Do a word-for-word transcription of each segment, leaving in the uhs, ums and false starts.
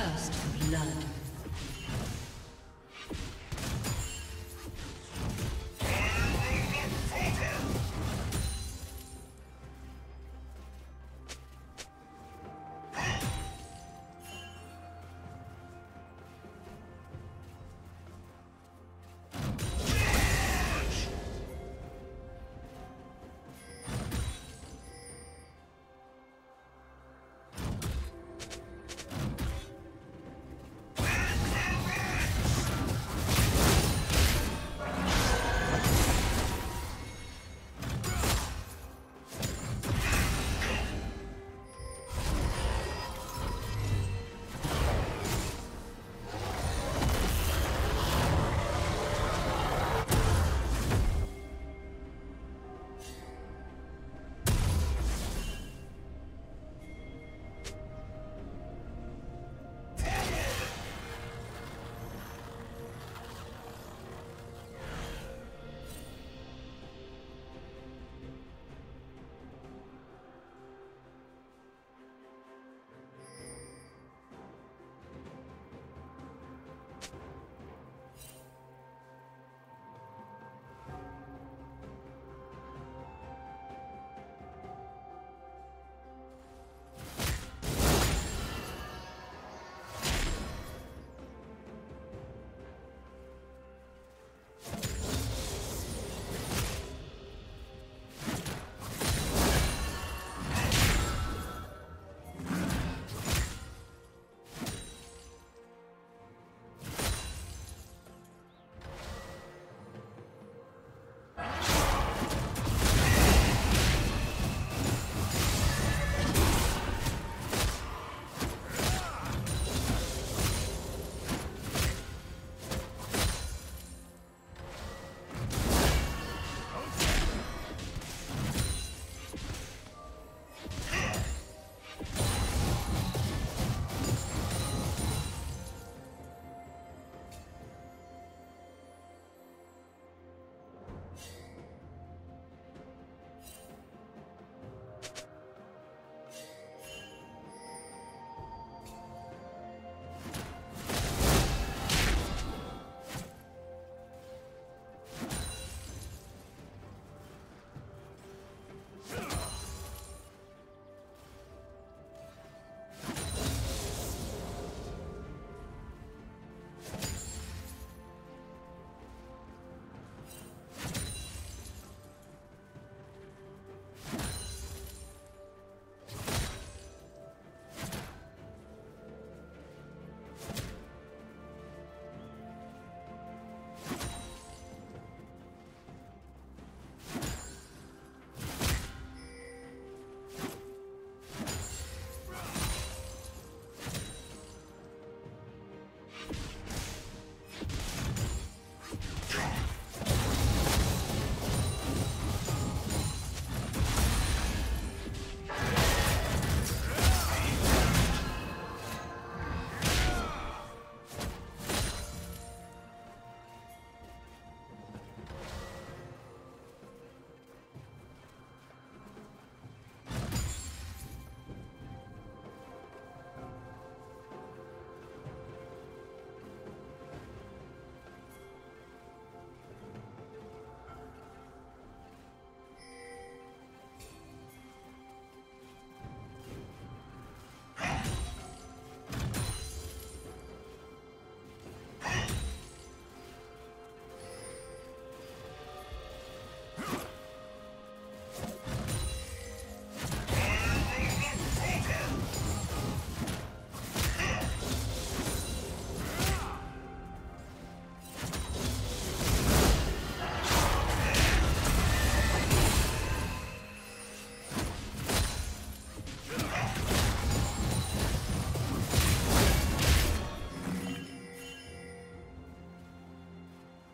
First blood.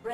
The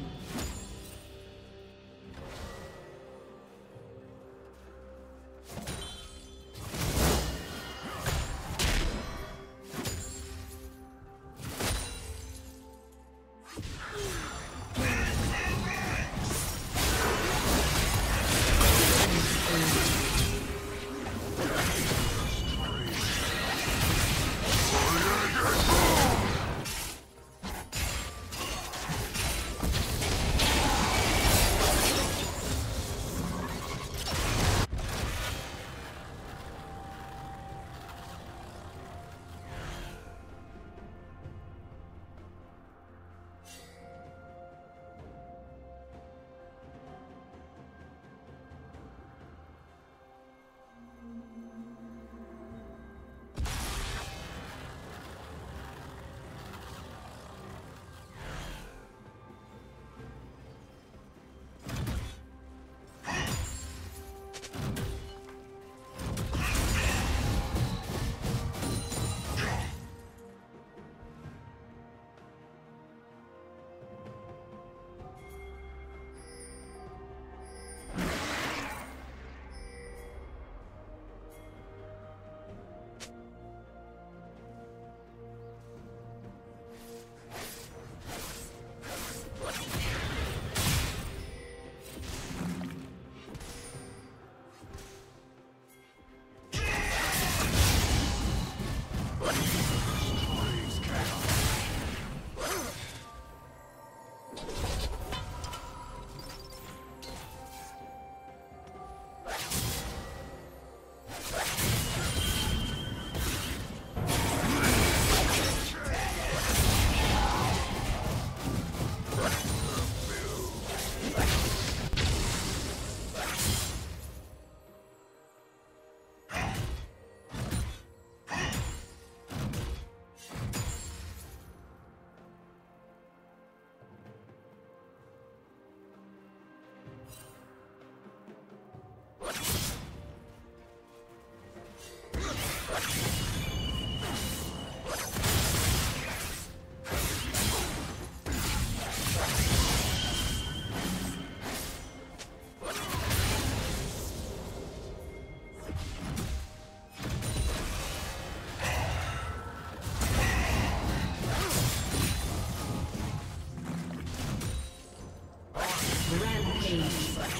Team's turret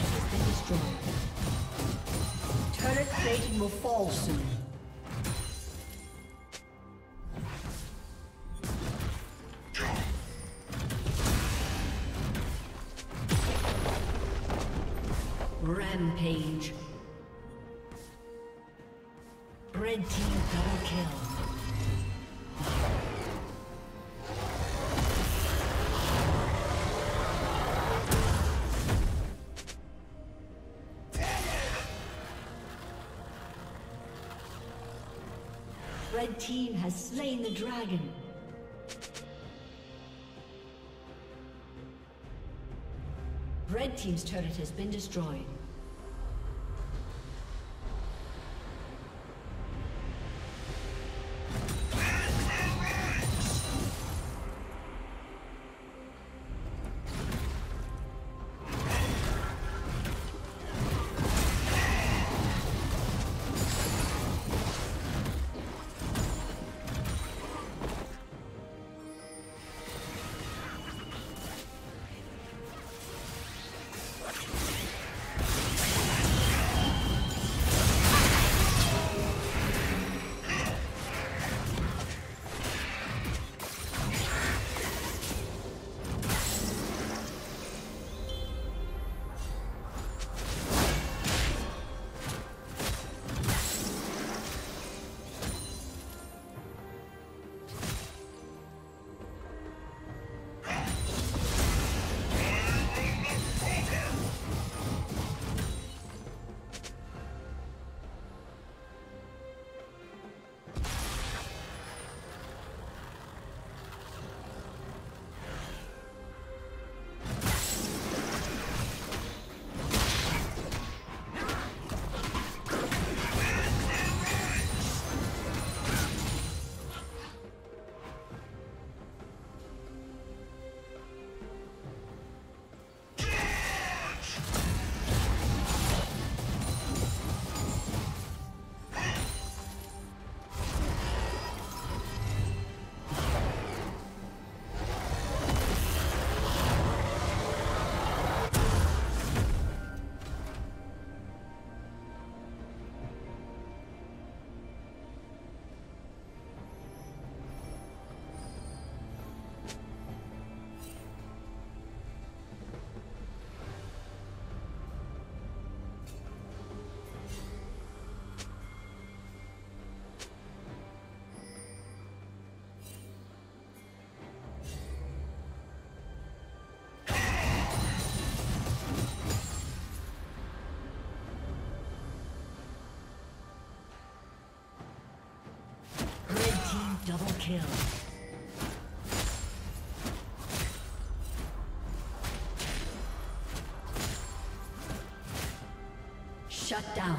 has been destroyed. Turret plating will fall soon. Rampage. Red team double kill. Red team has slain the dragon. Red team's turret has been destroyed. kill. Shut down.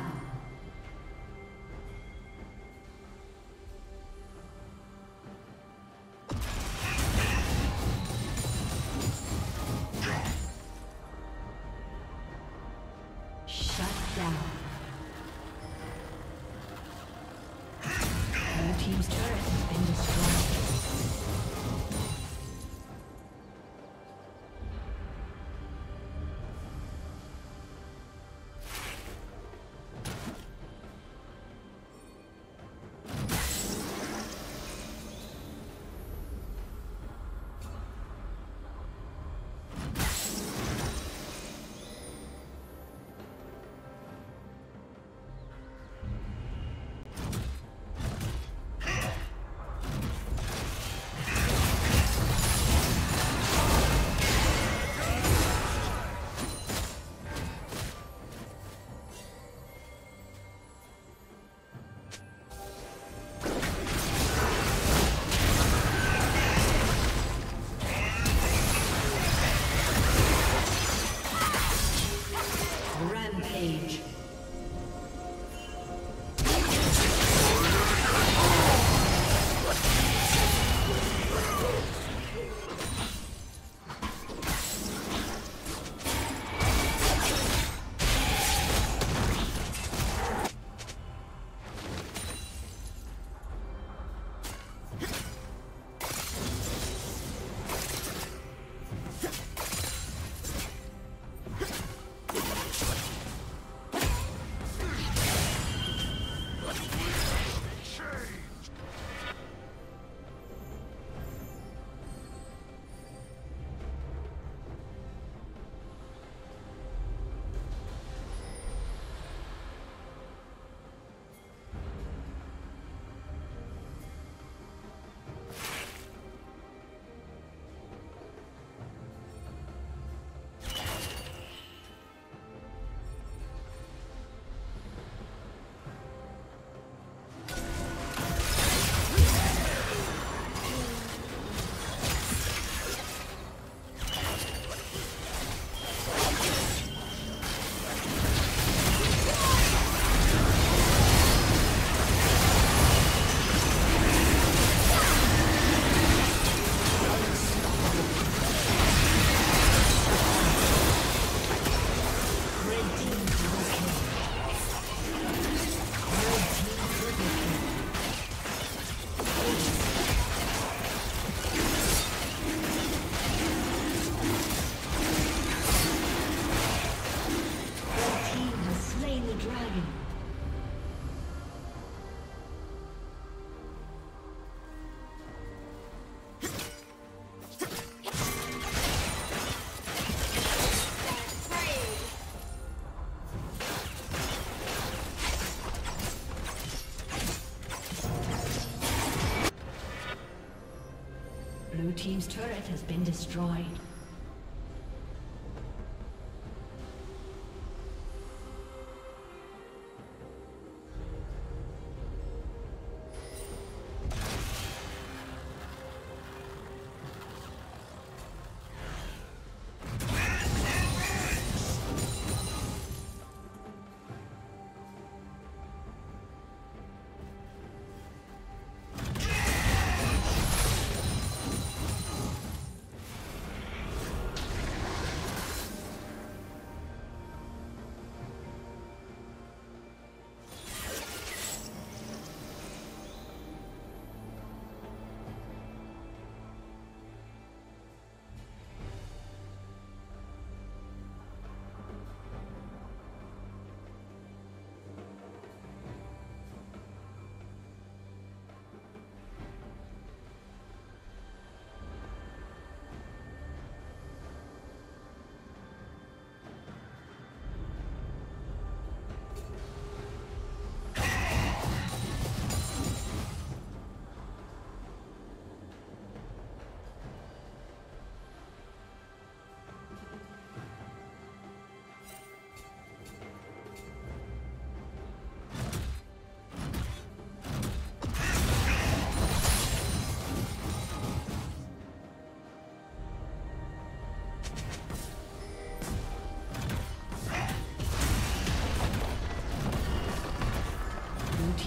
Team's turret has been destroyed.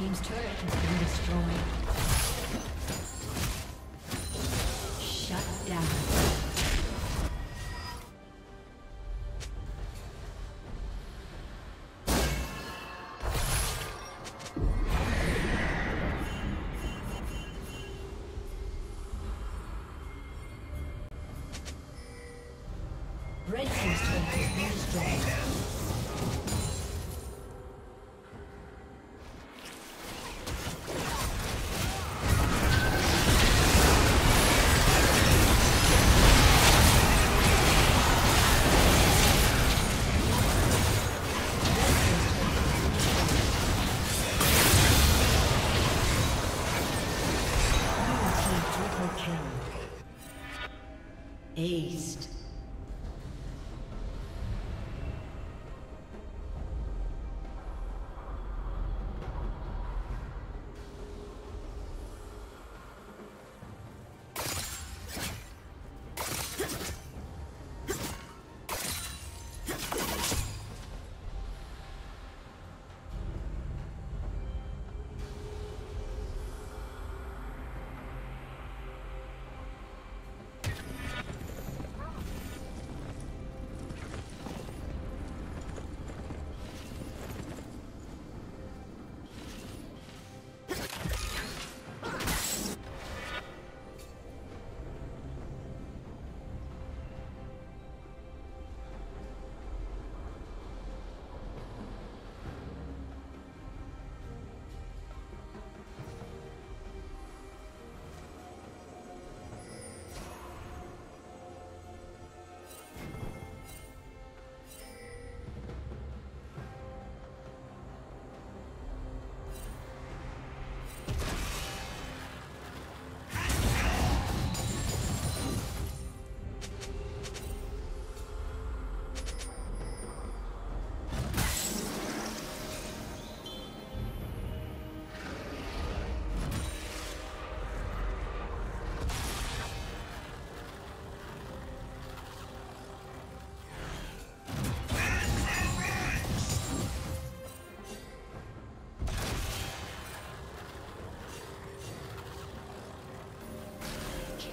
team's turret has been destroyed. Shut down. Aced.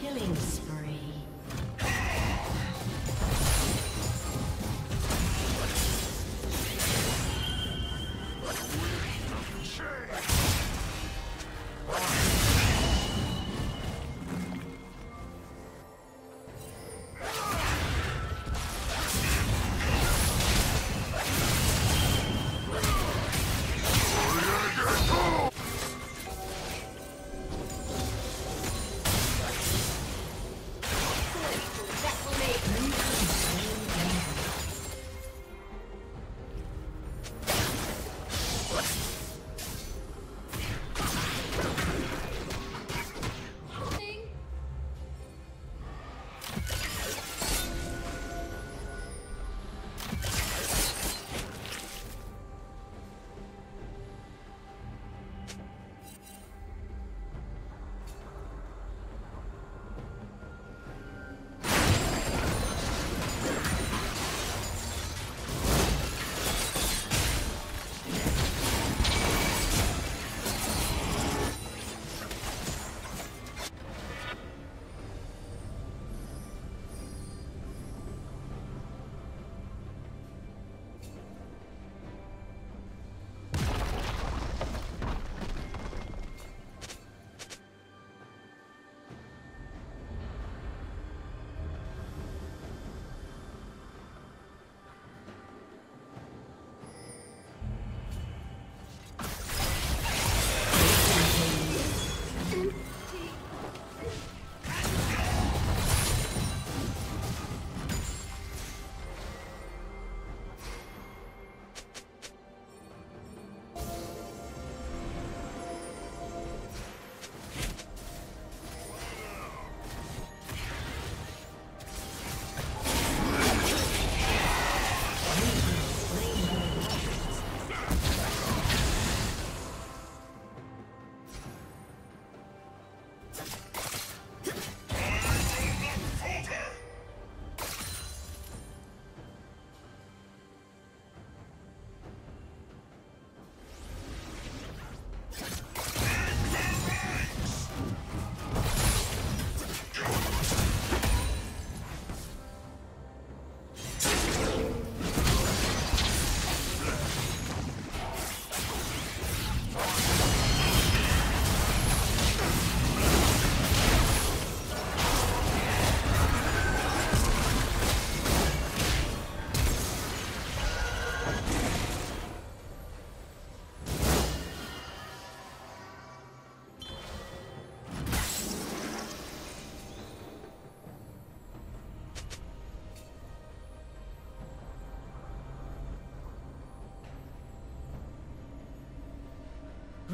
Killing spree.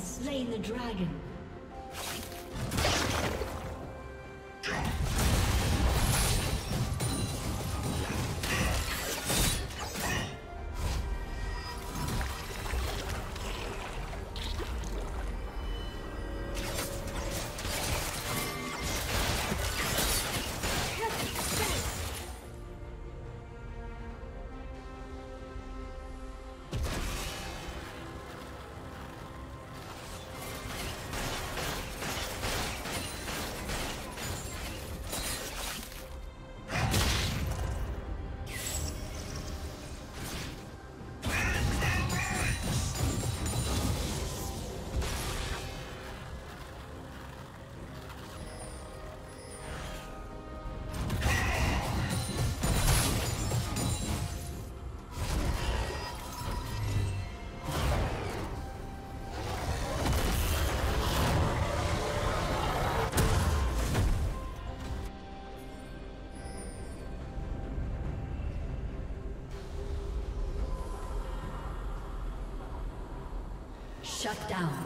Slain the dragon. Shut down.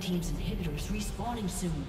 Team's inhibitor is respawning soon.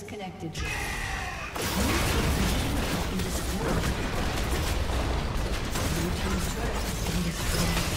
disconnected. Blue team's turret has been destroyed.